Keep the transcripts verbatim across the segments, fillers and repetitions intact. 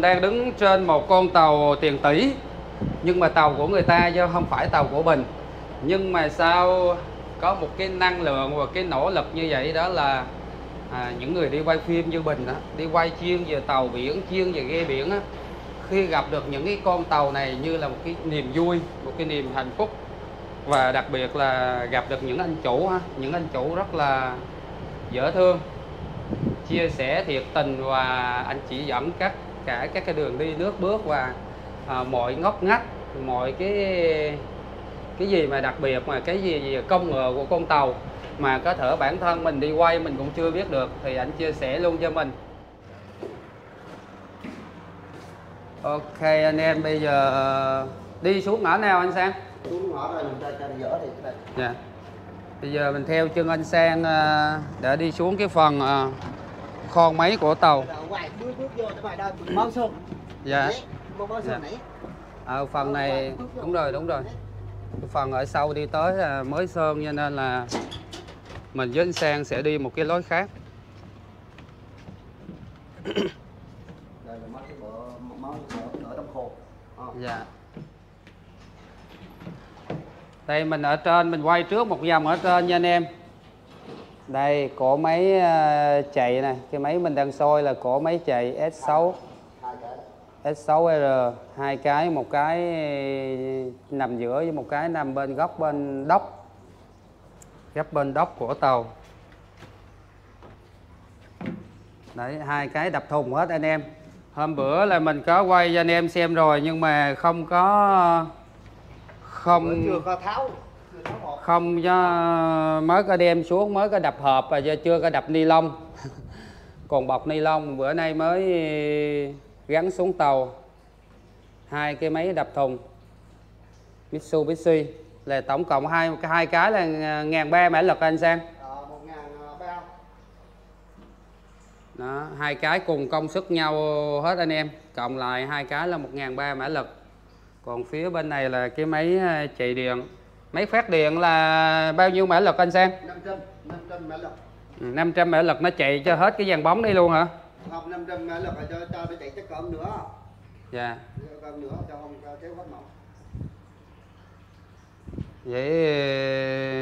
mình đang đứng trên một con tàu tiền tỷ, nhưng mà tàu của người ta chứ không phải tàu của mình. Nhưng mà sao có một cái năng lượng và cái nỗ lực như vậy, đó là à, những người đi quay phim như mình đó, đi quay chuyên về tàu biển, chuyên về ghe biển đó, khi gặp được những cái con tàu này như là một cái niềm vui, một cái niềm hạnh phúc. Và đặc biệt là gặp được những anh chủ ha, những anh chủ rất là dễ thương, chia sẻ thiệt tình và anh chỉ dẫn các cả các cái đường đi nước bước và à, mọi ngóc ngách, mọi cái cái gì mà đặc biệt mà cái gì, gì công nghệ của con tàu mà có thể bản thân mình đi quay mình cũng chưa biết được thì anh chia sẻ luôn cho mình. Ok anh em, bây giờ đi xuống ngõ nào anh Sang? Xuống ngõ này mình cho anh dỡ thì cái này. Dạ. Bây giờ mình theo chân anh Sang để đi xuống cái phần khoang máy của tàu. Dạ. Ở phần này đúng rồi, đúng rồi. Cái phần ở sau đi tới là mới sơn cho nên là mình với anh Sang sẽ đi một cái lối khác. Dạ. Đây mình ở trên, mình quay trước một vòng ở trên nha anh em. Đây cổ máy chạy này, cái máy mình đang soi là cổ máy chạy S sáu, S sáu E R, hai cái, một cái nằm giữa với một cái nằm bên góc bên đốc, góc bên đốc của tàu. Đấy, hai cái đập thùng hết anh em. Hôm bữa là mình có quay cho anh em xem rồi nhưng mà không có không chưa có tháo, chưa tháo một. Không cho mới có đem xuống, mới có đập hộp và chưa có đập ni lông. Còn bọc ni lông bữa nay mới gắn xuống tàu. Hai cái máy đập thùng Mitsubishi là tổng cộng hai cái hai cái là ngàn ba mã lực anh Sang. Đó, hai cái cùng công suất nhau hết anh em, cộng lại hai cái là một ngàn ba trăm mã lực. Còn phía bên này là cái máy chạy điện, máy phát điện là bao nhiêu mã lực anh Sang? năm trăm mã lực. năm trăm mã lực nó chạy cho hết cái dàn bóng đi luôn hả? Không, năm trăm mã lực là cho cho nó chạy chắc cơm nữa. Dạ. Cơm nữa cho không cho kéo hết mỏng. Vậy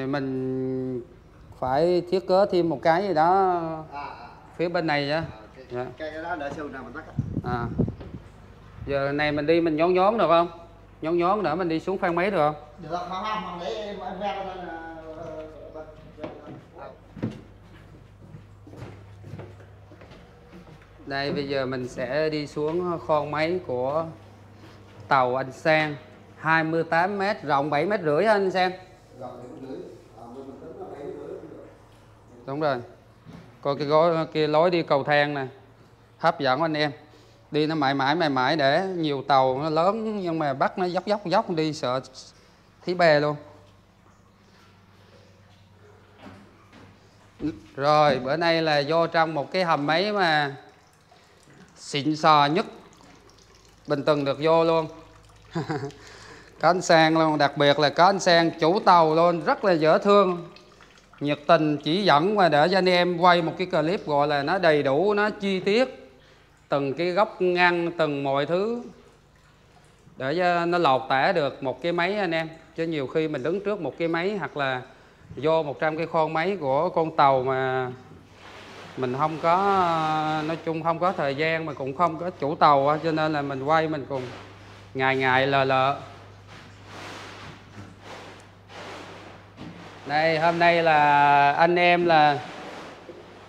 mình phải thiết kế thêm một cái gì đó. À, phía bên này vậy? Cái, cái đó để sau nào mình tắt. À. Giờ này mình đi mình nhón nhón được không? Nhón nhón nữa mình đi xuống khoang máy được không? Được không? Không, không để em ra lên là đây, bây giờ mình sẽ đi xuống khoang máy của tàu anh Sang. hai mươi tám mét, rộng bảy mét rưỡi anh Sang. Rộng bảy mét rưỡi. Đúng rồi. Coi cái gói kia lối đi cầu thang nè, hấp dẫn anh em. Đi nó mãi mãi mãi mãi để nhiều tàu nó lớn nhưng mà bắt nó dốc dốc dốc đi sợ thí bè luôn. Rồi bữa nay là vô trong một cái hầm máy mà xịn sò nhất Bình Từng được vô luôn. Có anh Sang luôn, đặc biệt là có anh Sang chủ tàu luôn, rất là dễ thương, nhiệt tình chỉ dẫn và để cho anh em quay một cái clip gọi là nó đầy đủ, nó chi tiết, từng cái góc ngăn, từng mọi thứ để cho nó lột tả được một cái máy anh em. Chứ nhiều khi mình đứng trước một cái máy hoặc là vô một trăm cái khoang máy của con tàu mà mình không có, nói chung không có thời gian mà cũng không có chủ tàu, cho nên là mình quay mình cùng ngại ngại lờ lờ. Đây, hôm nay là anh em là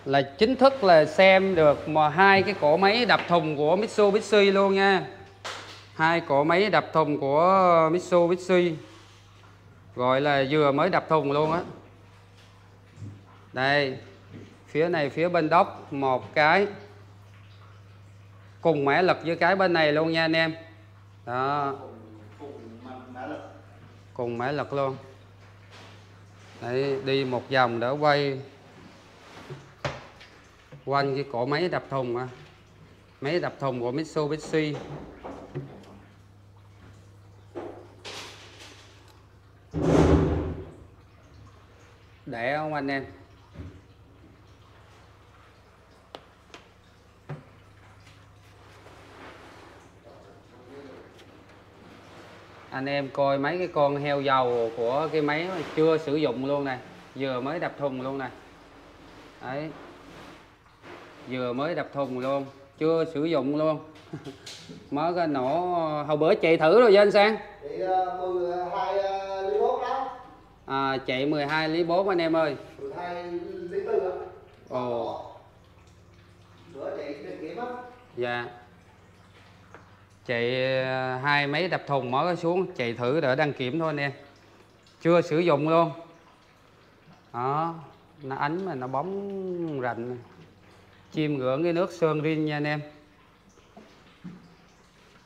là chính thức là xem được mà hai cái cổ máy đập thùng của Mitsubishi luôn nha. Hai cổ máy đập thùng của Mitsubishi gọi là vừa mới đập thùng luôn á. Đây, phía này phía bên đốc một cái cùng mã lực với cái bên này luôn nha anh em. Đó. Cùng mã lực luôn. Đấy, đi một vòng để quay quanh cái cổ máy đập thùng à. Máy đập thùng của Mitsubishi. Để không anh em? anh em coi mấy cái con heo dầu của cái máy chưa sử dụng luôn này, vừa mới đập thùng luôn này. Đấy, vừa mới đập thùng luôn, chưa sử dụng luôn. Mới cái nổ hồi bữa chạy thử rồi với anh Sang. Chị mười hai ly bốn đó. À, chạy mười hai ly bốn anh em ơi. mười hai ly bốn ạ. Ồ. Bữa chạy kiểm á. Dạ. Chạy hai mấy đập thùng mở xuống chạy thử để đăng kiểm thôi anh em. Chưa sử dụng luôn. Đó, nó ánh mà nó bóng rành. Chim ngưỡng cái nước sơn rin nha anh em.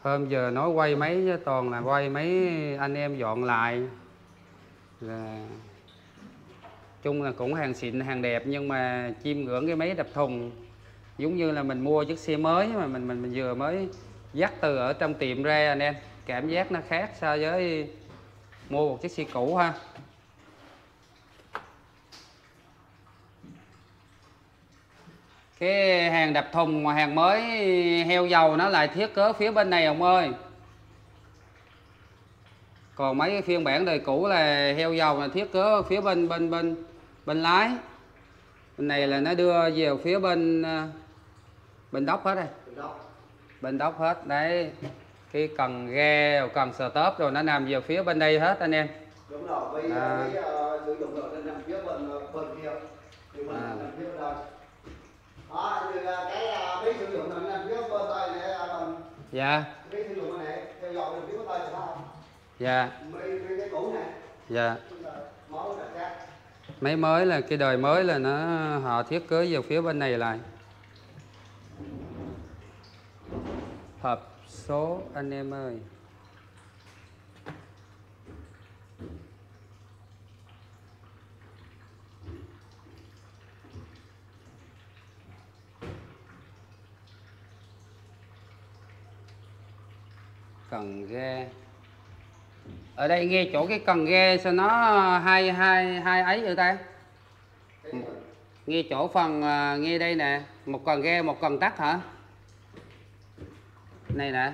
Hôm giờ nói quay mấy toàn là quay mấy anh em dọn lại, là chung là cũng hàng xịn hàng đẹp, nhưng mà chiêm ngưỡng cái máy đập thùng giống như là mình mua chiếc xe mới mà mình mình, mình vừa mới dắt từ ở trong tiệm ra anh em, cảm giác nó khác so với mua một chiếc xe cũ ha. Cái hàng đập thùng mà hàng mới heo dầu nó lại thiết kế phía bên này ông ơi. Còn mấy cái phiên bản đời cũ là heo dầu là thiết kế phía bên bên bên bên lái. Bên này là nó đưa về phía bên bên đốc hết đây. Bên đốc hết đấy. Cái cần ghe, cần stop rồi nó nằm về phía bên đây hết anh em. Đúng rồi, với à. Cái uh, sử dụng rồi nó nằm phía bên bên kia. Thì mình nằm phía bên đây. Đó, thì cái phí sử dụng này nằm phía bên tay này còn. Dạ. Phí sử dụng này theo dõi nằm phía bên tay phải không? Dạ. Mấy cái cũ này. Dạ. Máy mới là cái đời mới là nó họ thiết kế vào phía bên này lại. Hộp số anh em ơi. Cần ghe ở đây nghe chỗ cái cần ghe sao nó hai hai hai ấy vậy ta, nghe chỗ phần nghe đây nè, một cần ghe một cần tắt hả, này nè,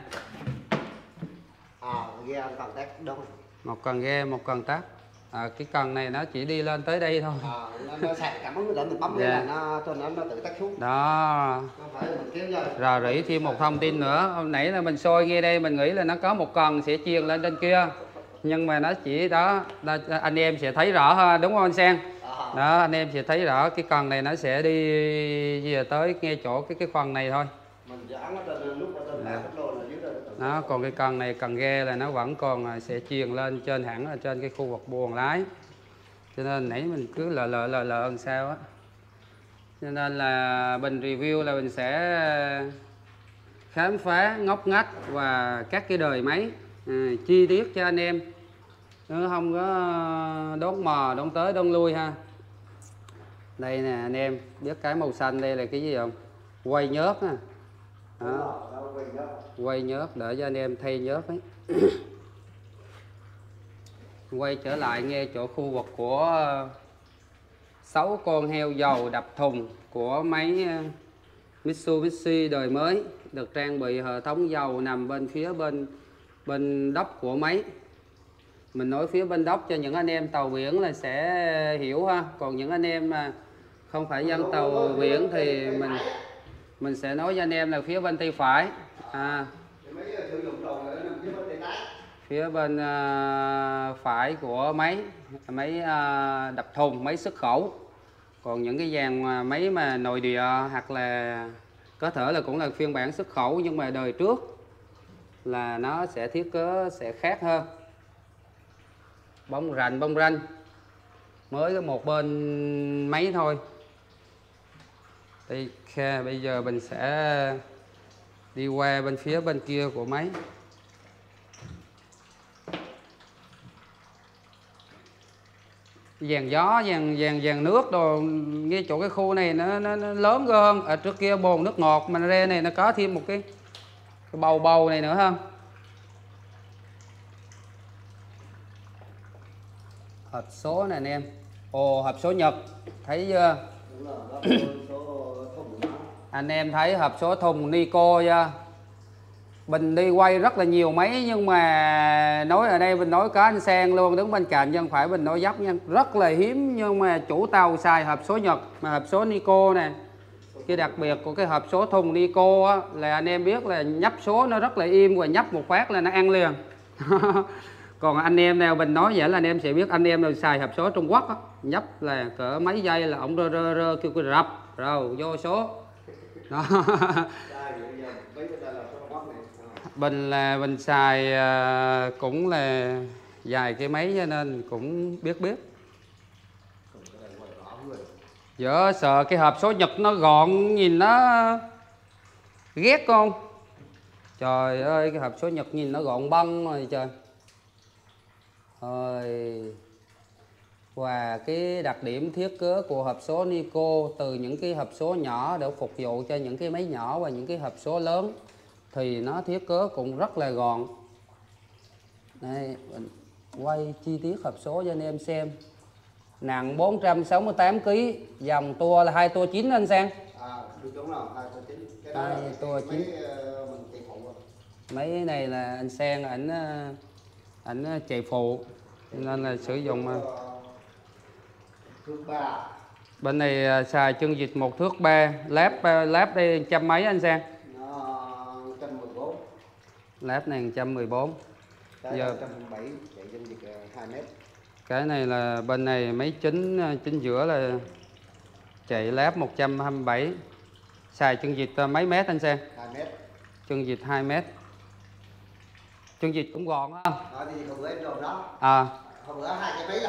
à, ghe cần tắt đúng, một cần ghe một cần tắt, à, cái cần này nó chỉ đi lên tới đây thôi, à, nó sạc cảm ứng để mình bấm lên là nó cho nó tự tắt xuống, đó, rồi rỉ thêm một thông tin nữa, hôm nãy là mình soi nghe đây mình nghĩ là nó có một cần sẽ truyền lên trên kia, nhưng mà nó chỉ đó, anh em sẽ thấy rõ ha, đúng không anh Sang? Đó, anh em sẽ thấy rõ cái cần này nó sẽ đi về tới nghe chỗ cái cái phần này thôi. Nó còn cái cần này cần ghe là nó vẫn còn sẽ truyền lên trên hẳn là trên cái khu vực buồng lái, cho nên nãy mình cứ lờ lờ lờ lờ làm sao á, cho nên là mình review là mình sẽ khám phá ngóc ngách và các cái đời máy à, chi tiết cho anh em, nếu không có đón mò đón tới đón lui ha. Đây nè anh em, biết cái màu xanh đây là cái gì không? Quay nhớt nè. Đó. Quay nhớt để cho anh em thay nhớt ấy. Quay trở lại nghe chỗ khu vực của sáu con heo dầu đập thùng của máy Mitsubishi đời mới, được trang bị hệ thống dầu nằm bên phía bên bên đốc của máy. Mình nói phía bên đốc cho những anh em tàu biển là sẽ hiểu ha, còn những anh em mà không phải dân tàu biển thì mình mình sẽ nói cho anh em là phía bên tay phải à, phía bên uh, phải của máy máy uh, đập thùng, máy xuất khẩu. Còn những cái dàn máy mà nội địa hoặc là có thể là cũng là phiên bản xuất khẩu nhưng mà đời trước là nó sẽ thiết kế sẽ khác hơn, bóng rành bóng ranh, mới có một bên máy thôi. Đây, bây giờ mình sẽ đi qua bên phía bên kia của máy. Dàn gió, dàn dàn dàn nước đồ, ngay chỗ cái khu này nó nó, nó lớn hơn. Ở trước kia bồn nước ngọt mà ra này nó có thêm một cái, cái bầu bầu này nữa không? Hộp số này anh em. Ồ, hộp số Nhật. Thấy chưa? Anh em thấy hộp số thùng Nico chưa? Bình đi quay rất là nhiều máy, nhưng mà nói ở đây Bình nói có anh Sang luôn đứng bên cạnh chứ không phải Bình nói dốc nha. Rất là hiếm, nhưng mà chủ tàu xài hộp số Nhật mà hộp số Nico nè. Cái đặc biệt của cái hộp số thùng Nico á, là anh em biết là nhấp số nó rất là im, và nhấp một phát là nó ăn liền. Còn anh em nào Bình nói vậy là anh em sẽ biết, anh em nào xài hộp số Trung Quốc á, nhấp là cỡ mấy giây là ổng rơ rơ rơ kêu rập rồi vô số đó. Bình là Bình xài cũng là dài cái máy cho nên cũng biết biết. Dạ sợ cái hộp số Nhật nó gọn nhìn nó ghét không? Trời ơi cái hộp số Nhật nhìn nó gọn băng rồi trời. Rồi. Và cái đặc điểm thiết kế của hộp số Nico, từ những cái hộp số nhỏ để phục vụ cho những cái máy nhỏ và những cái hộp số lớn thì nó thiết kế cũng rất là gọn. Đây, mình quay chi tiết hộp số cho anh em xem. Nặng bốn trăm sáu mươi tám ki lô gam, dòng tua là hai tua chín anh Sang. À, đúng rồi, hai tua chín. Cái đó hai tua chín. Mấy này là anh Sang ảnh ảnh chạy phụ nên là sử dụng mà. Bên này xài chân vịt một thước ba, láp láp đây trăm mấy anh Sang? Láp này một trăm mười bốn. Cái giờ một trăm mười bảy, chạy chân vịt hai mét. Cái này là bên này máy chính chính giữa là chạy láp một trăm hai mươi bảy. Xài chân vịt mấy mét anh Sang? hai mét. Chân vịt hai mét. Chân vịt cũng gọn á. À.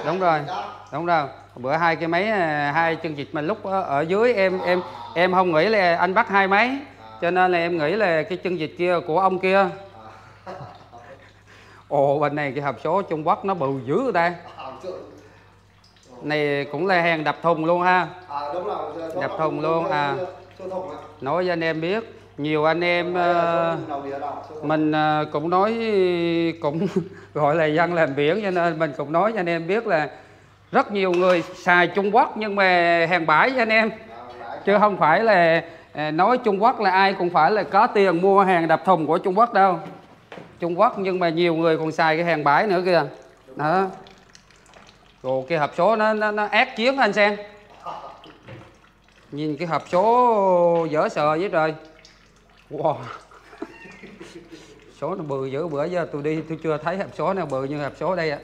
Đúng rồi. Đúng rồi. Bữa hai cái máy hai chân vịt mà lúc ở dưới em em em không nghĩ là anh bắt hai máy, cho nên là em nghĩ là cái chân vịt kia của ông kia. Ồ bên này cái hộp số Trung Quốc nó bự dữ ta. Này cũng là hàng đập thùng luôn ha. À, đúng rồi, đập, đập thùng luôn à. Thùng nói cho anh em biết, nhiều anh em uh, mình uh, cũng nói cũng gọi là dân làm biển, cho nên mình cũng nói cho anh em biết là rất nhiều người xài Trung Quốc nhưng mà hàng bãi cho anh em. Chứ không phải là nói Trung Quốc là ai cũng phải là có tiền mua hàng đập thùng của Trung Quốc đâu. Trung Quốc nhưng mà nhiều người còn xài cái hàng bãi nữa kìa. Đó. Rồi cái hộp số nó nó, nó ác chiến anh Sang. Nhìn cái hộp số dở sợ với trời. Wow. Số nó bự dữ, bữa giờ tôi đi tôi chưa thấy hộp số nào bự như hộp số đây ạ.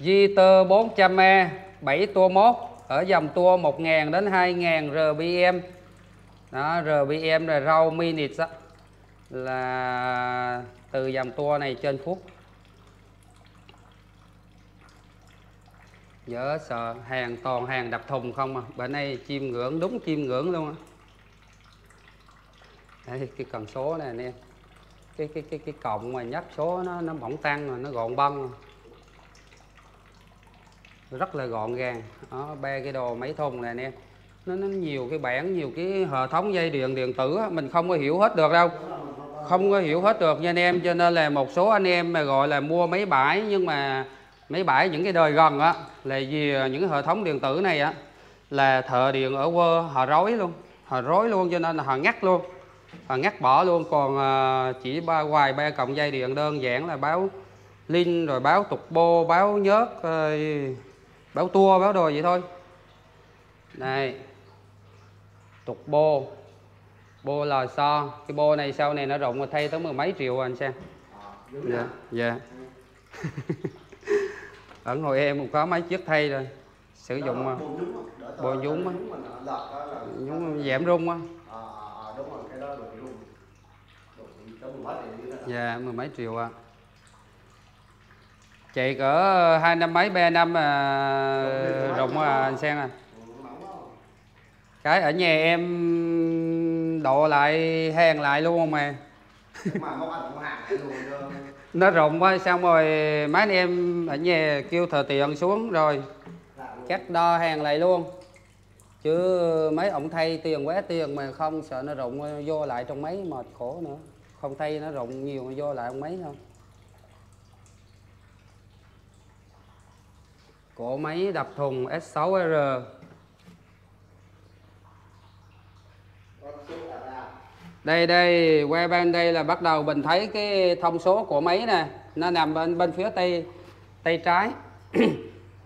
Jeter bốn trăm e bảy tua mốt, ở dòng tua một nghìn đến hai nghìn rờ pê em. Đó, rờ pê em là row minutes đó. Là từ dòng tua này trên phút. Dở sợ, hàng toàn hàng đập thùng không à. Bữa nay chim ngưỡng, đúng chim ngưỡng luôn á. Đây, cái cần số này nè. Cái cái cái cái cộng mà nhấp số nó nó mỏng tăng rồi, nó gọn băng rồi. Rất là gọn gàng. Đó, ba cái đồ máy thùng này nè. Nó, nó nhiều cái bảng, nhiều cái hệ thống dây điện điện tử á, mình không có hiểu hết được đâu, không có hiểu hết được nha anh em. Cho nên là một số anh em mà gọi là mua máy bãi, nhưng mà máy bãi những cái đời gần á là vì những hệ thống điện tử này á là thợ điện ở quê họ rối luôn, họ rối luôn cho nên là họ ngắt luôn, họ ngắt bỏ luôn. Còn chỉ ba hoài ba cọng dây điện đơn giản là báo link rồi báo tục bô, báo nhớt, báo tua, báo đồ vậy thôi. Đây tục bô, bô lò xo, cái bô này sau này nó rộng rồi, thay tới mười mấy triệu anh Sang. Dạ, dạ. Ở ngồi em cũng có mấy chiếc thay rồi, sử dụng mà bô nhúng á, nhúng giảm rung á. Dạ, mười mấy triệu à. Chạy cỡ hai năm mấy, ba năm à, rộng à anh Sang à. Cái ở nhà em độ lại hàng lại luôn không à. Nó rộng quá, xong rồi mấy anh em ở nhà kêu thợ tiện xuống rồi cắt đo hàng lại luôn. Chứ mấy ổng thay tiền quá tiền mà không, sợ nó rụng vô lại trong máy mệt khổ nữa. Không thay nó rụng nhiều vô lại trong máy thôi. Cổ máy đập thùng ét sáu e rờ. Đây đây, qua bên đây là bắt đầu mình thấy cái thông số của máy nè, nó nằm bên bên phía tây tay trái.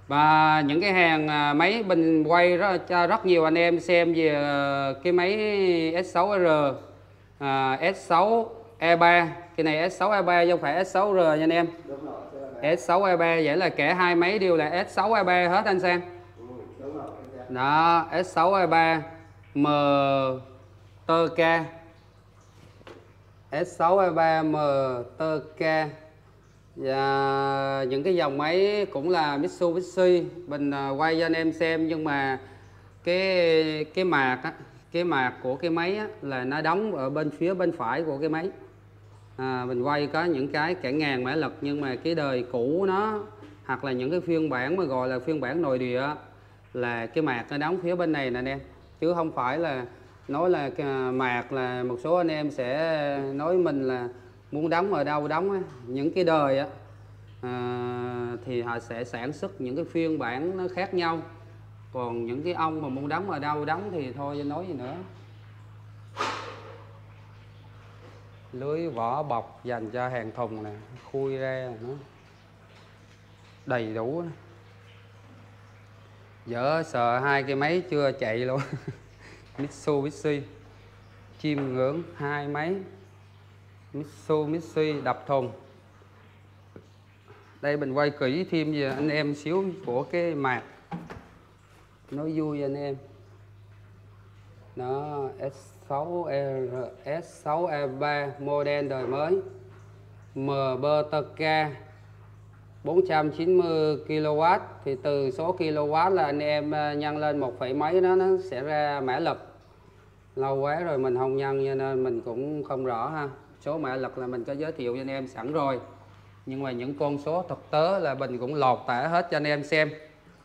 Và những cái hàng máy mình quay rất, cho rất nhiều anh em xem về cái máy S sáu R, à, S sáu E ba. Cái này S sáu E ba chứ không phải S sáu R nha anh em. Đúng rồi, S sáu E ba, vậy là cả hai máy đều là S sáu E ba hết anh Sang. Đúng rồi, anh đó, S sáu E ba M T K, S sáu E ba M T K. Và những cái dòng máy cũng là Mitsubishi mình quay cho anh em xem, nhưng mà cái cái mạc á, cái mạc của cái máy á, là nó đóng ở bên phía bên phải của cái máy. À, mình quay có những cái cả ngàn mã lực, nhưng mà cái đời cũ nó hoặc là những cái phiên bản mà gọi là phiên bản nội địa là cái mạc nó đóng phía bên này nè anh em, chứ không phải là nói là mạc là một số anh em sẽ nói mình là muốn đóng ở đâu đóng á. Những cái đời á, à, thì họ sẽ sản xuất những cái phiên bản nó khác nhau, còn những cái ông mà muốn đóng ở đâu đóng thì thôi nói gì nữa. Lưới vỏ bọc dành cho hàng thùng nè, khui ra nó đầy đủ. Dở sợ hai cái máy chưa chạy luôn. Mitsubishi chiêm ngưỡng hai máy Mitsubishi đập thùng. Đây mình quay kỹ thêm về anh em xíu của cái mạc, nói vui anh em. Nó S sáu E ba model đời mới M B T K bốn trăm chín mươi ki lô oát, thì từ số ki lô oát là anh em nhân lên một phẩy mấy đó, nó sẽ ra mã lực. Lâu quá rồi mình không nhân cho nên mình cũng không rõ ha. Số mã lực là mình có giới thiệu cho anh em sẵn rồi, nhưng mà những con số thực tế là mình cũng lột tả hết cho anh em xem.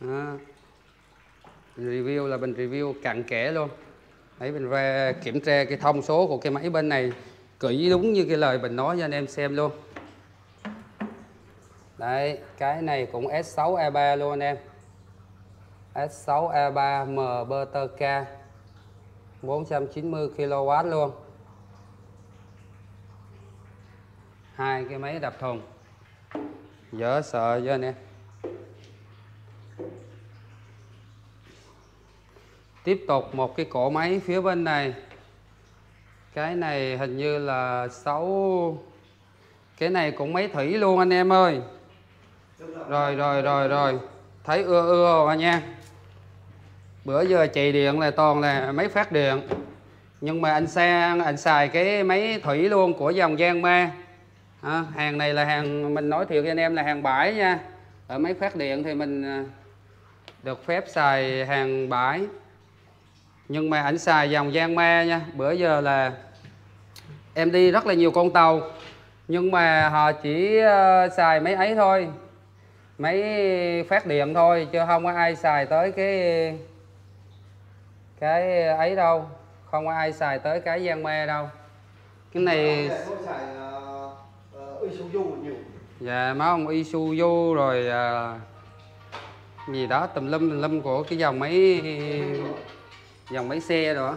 À, review là mình review cặn kẽ luôn. Đấy, mình ra kiểm tra cái thông số của cái máy bên này kỹ đúng như cái lời mình nói cho anh em xem luôn. Đấy, cái này cũng S sáu E ba luôn anh em, S sáu E ba M B T K bốn trăm chín mươi ki lô oát luôn. Hai cái máy đập thùng dở sợ cho anh em. Tiếp tục một cái cổ máy phía bên này. Cái này hình như là sáu. Cái này cũng máy thủy luôn anh em ơi. Rồi rồi rồi rồi, thấy ưa ưa rồi nha. Bữa giờ chạy điện là toàn là máy phát điện, nhưng mà anh sang anh xài cái máy thủy luôn của dòng Yanmar. À, hàng này là hàng mình nói thiệt cho anh em là hàng bãi nha. Ở máy phát điện thì mình được phép xài hàng bãi, nhưng mà ảnh xài dòng Yanmar nha. Bữa giờ là em đi rất là nhiều con tàu, nhưng mà họ chỉ xài máy ấy thôi, máy phát điện thôi, chứ không có ai xài tới cái cái ấy đâu, không có ai xài tới cái Yanmar đâu. Cái này Isuzu nhiều. Dạ, má ông Isuzu rồi à, gì đó tùm lum tùm lum của cái dòng máy dòng máy xe rồi.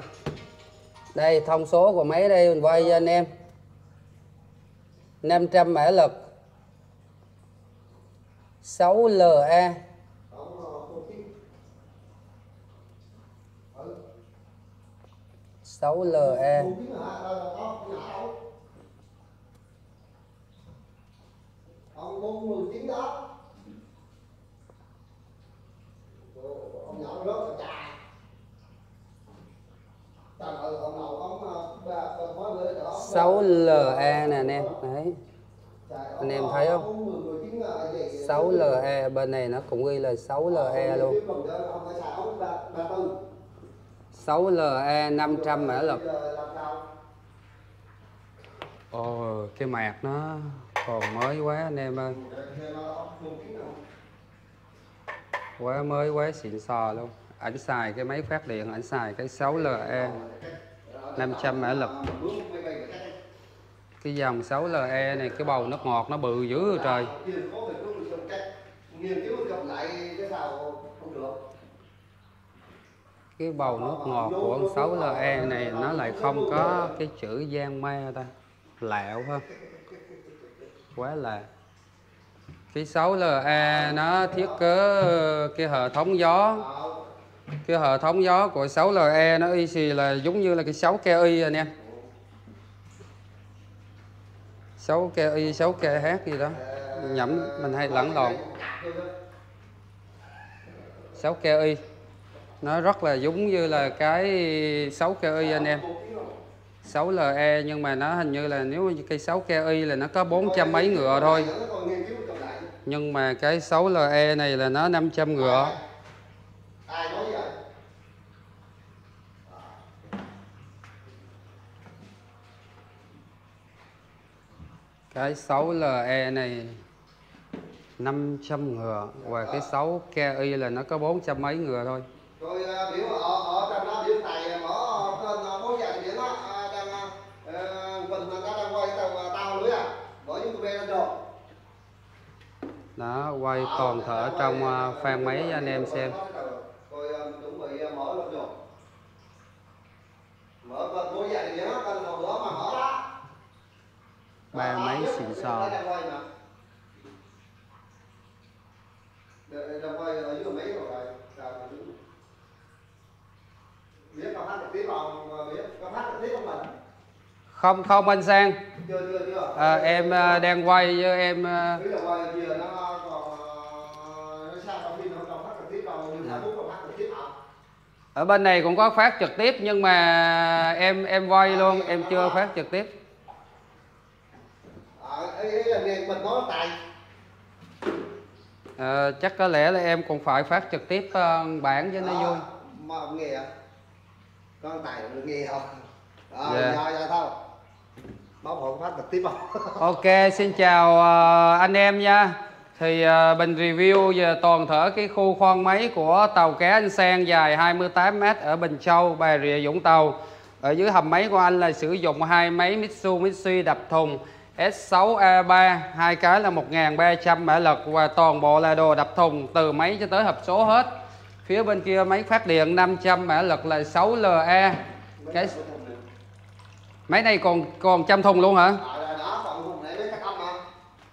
Đây thông số của máy đây mình quay cho anh em. năm trăm mã lực, sáu L E. sáu L E. sáu L E nè anh em, đấy anh em thấy không, sáu L E bên này nó cũng ghi là sáu L E luôn. Sáu L E năm trăm mã lực. Ồ, cái mạc nó còn mới quá anh em ơi, quá mới quá xịn sò luôn. Ảnh xài cái máy phát điện, ảnh xài cái sáu L E năm trăm mã lực. Cái dòng sáu L E này cái bầu nước ngọt nó bự dữ trời. Cái bầu nước ngọt của con sáu L E này nó lại không có cái chữ Yanmar ta. Lẹo ha. Quá là. Cái sáu L E nó thiết kế cái hệ thống gió. Cái hệ thống gió của sáu L E nó y xì là giống như là cái sáu K E anh em. sáu K E, sáu K H gì đó. Nhẩm mình hay lẫn lộn. sáu K E nó rất là giống như là cái sáu K E anh em. sáu L E nhưng mà nó hình như là nếu cái sáu K E là nó có bốn trăm mấy ngựa thôi. Nhưng mà cái sáu L E này là nó năm trăm ngựa. Cái sáu L E này năm trăm ngựa và cái sáu K I là nó có bốn trăm mấy ngựa thôi. Rồi biểu ở trong đó biểu tài ở trên bốn dàn biển đó đang mình ta đang quay tàu tàu lưới à, bỏ những tụi lên đồ. Đó, quay toàn thở trong phan máy cho anh em xem. Rồi chuẩn bị mở lên đồ. Mở bên bốn dàn biển đó, bên đầu đó mà mở đó. Ba máy xịn sò. Không không anh Sang à, em đang quay với em à, ở bên này cũng có phát trực tiếp nhưng mà em em quay luôn, em chưa phát trực tiếp. À, chắc có lẽ là em cũng phải phát trực tiếp bản cho nó à, vui. Mà không nghe con tài được nghe không? Đó, yeah. Rồi, rồi thôi. Báo hộ phát trực tiếp không? Ok, xin chào uh, anh em nha. Thì uh, mình review về toàn thể cái khu khoang máy của tàu cá anh Sang dài hai mươi tám mét ở Bình Châu, Bà Rịa, Vũng Tàu. Ở dưới hầm máy của anh là sử dụng hai máy Mitsubishi đập thùng S sáu A ba, hai cái là một nghìn ba trăm mã lực và toàn bộ là đồ đập thùng từ máy cho tới hộp số hết. Phía bên kia máy phát điện năm trăm mã lực là sáu L E. Cái máy này còn còn trăm thùng luôn hả?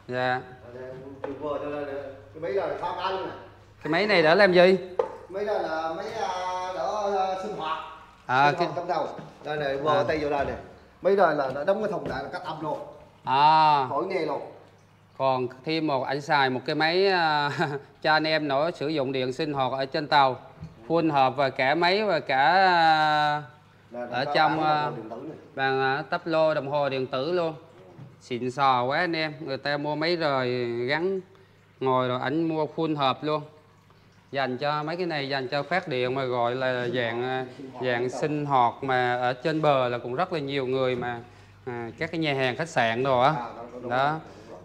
Dạ. Cái máy này đã làm gì? Máy đó là máy đỡ sinh hoạt. À cái trong đầu. Đây này, vò tay vô đây này. Máy đó là nó đóng cái thùng lại là cắt âm luôn. À, khỏi nghe luôn. Còn thêm một anh xài một cái máy cho anh em nữa sử dụng điện sinh hoạt ở trên tàu, phun hợp và cả máy và cả ở trong bằng tắp lô đồng hồ điện tử luôn. Xịn sò quá anh em, người ta mua máy rồi gắn ngồi rồi ảnh mua phun hợp luôn. Dành cho mấy cái này dành cho phát điện mà gọi là dạng dạng sinh hoạt mà ở trên bờ là cũng rất là nhiều người mà. À, các cái nhà hàng khách sạn đồ á đó. Đó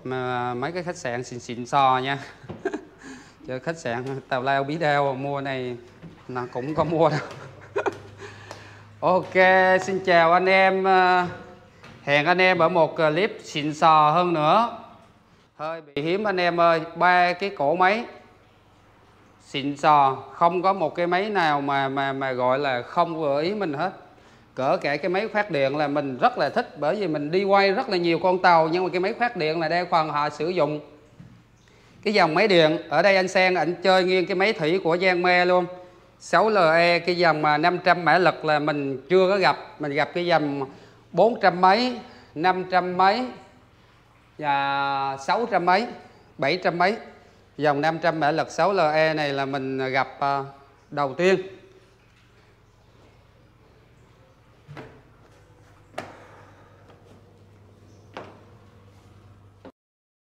mà mấy cái khách sạn xịn xịn sò nha. Chứ khách sạn tàu lao bí đao mua này nó cũng có mua đâu. Ok, xin chào anh em, hẹn anh em ở một clip xịn sò hơn nữa. Hơi bị hiếm anh em ơi, ba cái cổ máy xịn sò, không có một cái máy nào mà mà mà gọi là không vừa ý mình hết. Cỡ kể cái máy phát điện là mình rất là thích, bởi vì mình đi quay rất là nhiều con tàu, nhưng mà cái máy phát điện là đa phần họ sử dụng cái dòng máy điện. Ở đây anh Sang ảnh chơi nghiêng cái máy thủy của Yanmar luôn. sáu L E cái dòng mà năm trăm mã lực là mình chưa có gặp, mình gặp cái dòng bốn trăm mấy, năm trăm mấy và sáu trăm mấy, bảy trăm mấy. Dòng năm trăm mã lực sáu L E này là mình gặp đầu tiên.